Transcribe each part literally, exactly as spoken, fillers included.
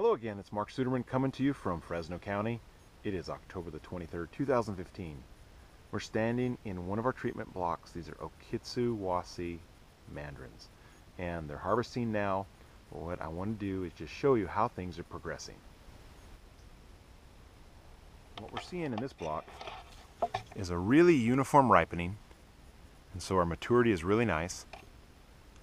Hello again, it's Mark Suderman coming to you from Fresno County. It is October the twenty-third, two thousand fifteen. We're standing in one of our treatment blocks. These are Okitsu Wase mandarins, and they're harvesting now. But what I want to do is just show you how things are progressing. What we're seeing in this block is a really uniform ripening, and so our maturity is really nice.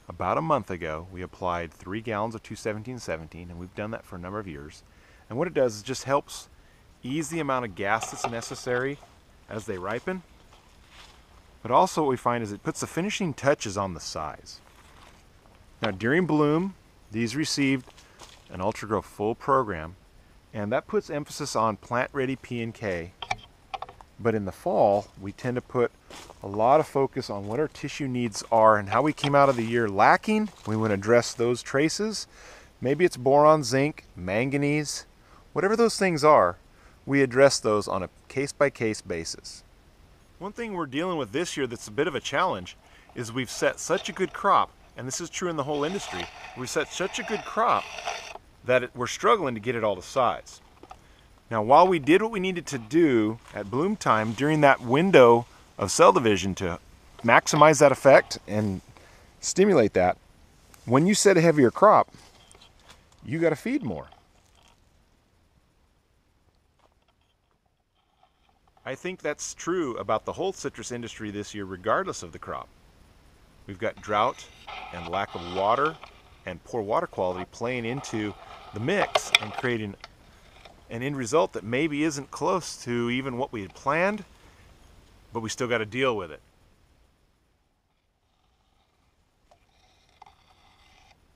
About a month ago, we applied three gallons of two seventeen seventeen, and we've done that for a number of years. And what it does is just helps ease the amount of gas that's necessary as they ripen. But also what we find is it puts the finishing touches on the size. Now during bloom, these received an UltraGrow full program, and that puts emphasis on plant-ready P and K. But in the fall, we tend to put a lot of focus on what our tissue needs are and how we came out of the year lacking. We want to address those traces. Maybe it's boron, zinc, manganese, whatever those things are, we address those on a case-by-case basis. One thing we're dealing with this year that's a bit of a challenge is we've set such a good crop, and this is true in the whole industry, we've set such a good crop that it, we're struggling to get it all to size. Now, while we did what we needed to do at bloom time during that window of cell division to maximize that effect and stimulate that, when you set a heavier crop, you got to feed more. I think that's true about the whole citrus industry this year, regardless of the crop. We've got drought and lack of water and poor water quality playing into the mix and creating an end result that maybe isn't close to even what we had planned, but we still got to deal with it.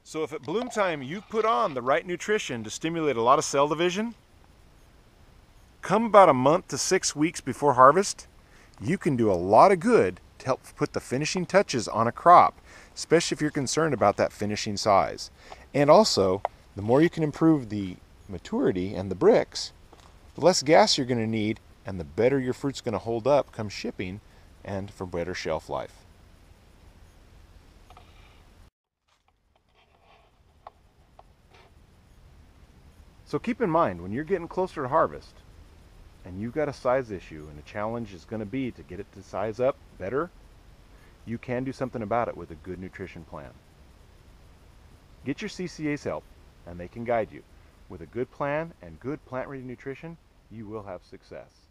So if at bloom time you put on the right nutrition to stimulate a lot of cell division, come about a month to six weeks before harvest, you can do a lot of good to help put the finishing touches on a crop, especially if you're concerned about that finishing size. And also, the more you can improve the maturity and the bricks, the less gas you're going to need, and the better your fruit's going to hold up come shipping and for better shelf life. So keep in mind, when you're getting closer to harvest and you've got a size issue and the challenge is going to be to get it to size up better, you can do something about it with a good nutrition plan. Get your C C A's help and they can guide you. With a good plan and good plant-ready nutrition, you will have success.